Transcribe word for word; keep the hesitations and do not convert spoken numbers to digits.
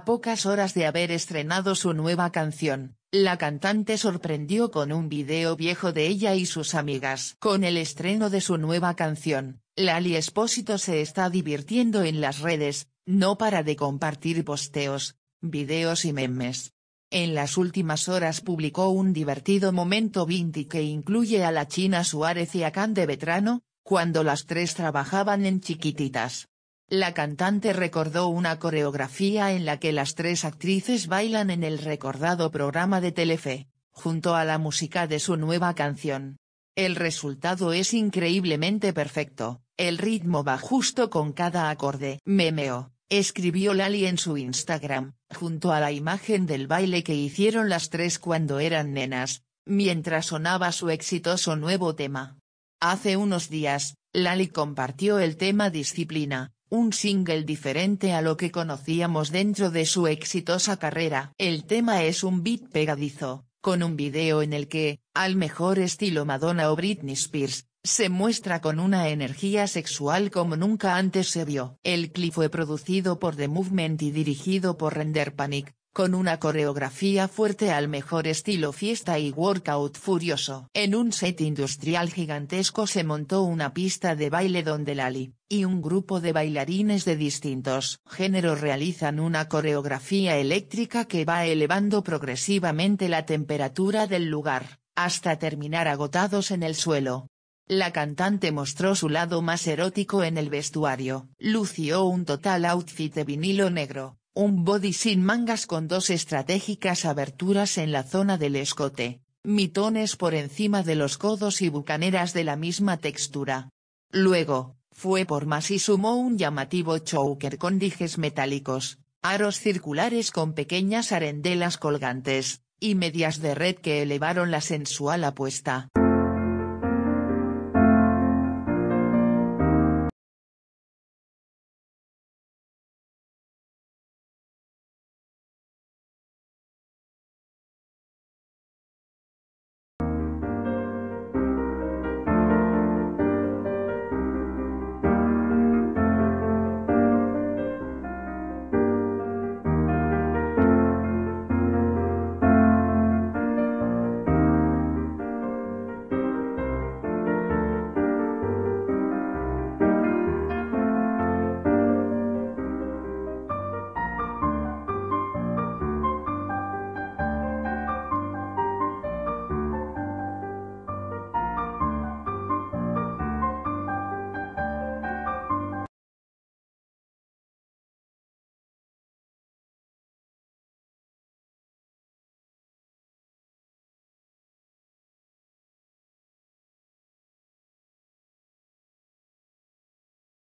A pocas horas de haber estrenado su nueva canción, la cantante sorprendió con un video viejo de ella y sus amigas. Con el estreno de su nueva canción, Lali Espósito se está divirtiendo en las redes, no para de compartir posteos, videos y memes. En las últimas horas publicó un divertido momento vintage que incluye a la China Suárez y a Cande Vetrano, cuando las tres trabajaban en Chiquititas. La cantante recordó una coreografía en la que las tres actrices bailan en el recordado programa de Telefe, junto a la música de su nueva canción. El resultado es increíblemente perfecto, el ritmo va justo con cada acorde. Memeo, escribió Lali en su Instagram, junto a la imagen del baile que hicieron las tres cuando eran nenas, mientras sonaba su exitoso nuevo tema. Hace unos días, Lali compartió el tema Disciplina, un single diferente a lo que conocíamos dentro de su exitosa carrera. El tema es un beat pegadizo, con un video en el que, al mejor estilo Madonna o Britney Spears, se muestra con una energía sexual como nunca antes se vio. El clip fue producido por The Movement y dirigido por Render Panic, con una coreografía fuerte al mejor estilo fiesta y workout furioso. En un set industrial gigantesco se montó una pista de baile donde Lali y un grupo de bailarines de distintos géneros realizan una coreografía eléctrica que va elevando progresivamente la temperatura del lugar, hasta terminar agotados en el suelo. La cantante mostró su lado más erótico en el vestuario. Lució un total outfit de vinilo negro, un body sin mangas con dos estratégicas aberturas en la zona del escote, mitones por encima de los codos y bucaneras de la misma textura. Luego, fue por más y sumó un llamativo choker con dijes metálicos, aros circulares con pequeñas arendelas colgantes, y medias de red que elevaron la sensual apuesta.